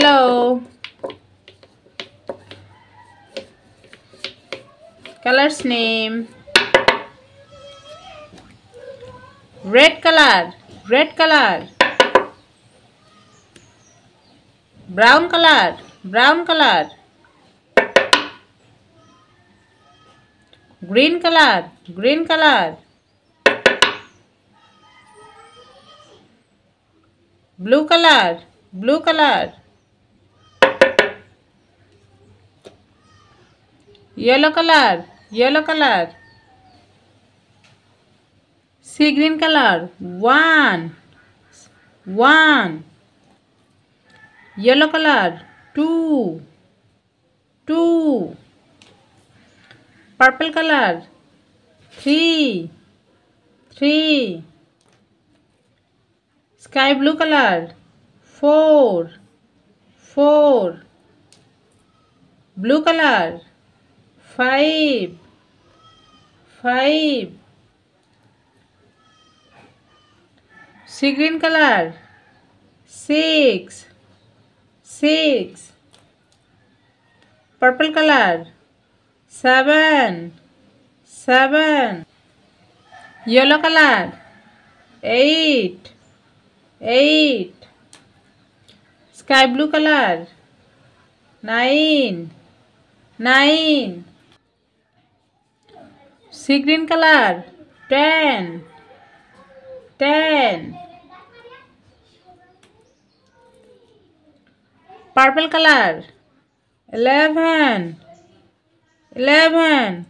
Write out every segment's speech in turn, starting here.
Hello. Color's name. Red color. Red color. Brown color. Brown color. Green color. Green color. Blue color. Blue color. Yellow color. Yellow color. Sea green color. One. One. Yellow color. Two. Two. Purple color. Three. Three. Sky blue color. Four. Four. Blue color. Five. Five. Sea green color. Six. Six. Purple color. Seven. Seven. Yellow color. Eight. Eight. Sky blue color. Nine. Nine. Sea green color. Ten. Ten. Purple color. 11. 11.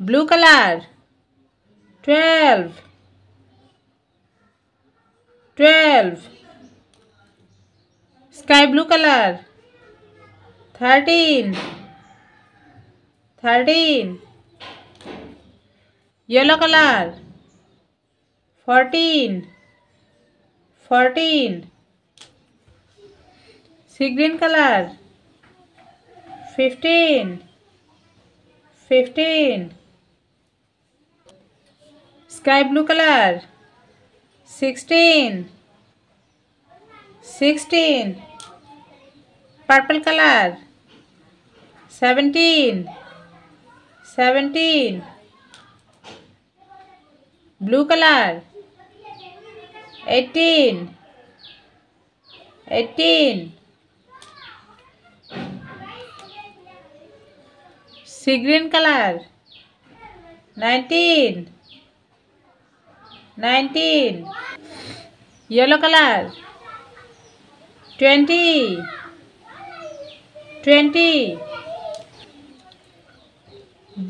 Blue color. 12. 12. Sky blue color. 13. 13. Yellow color. 14. 14. Sea green color. 15. 15. Sky blue color. 16. 16. Purple color. 17. 17. Blue color. 18. 18. Sea green color. 19. 19. Yellow color. 20. 20.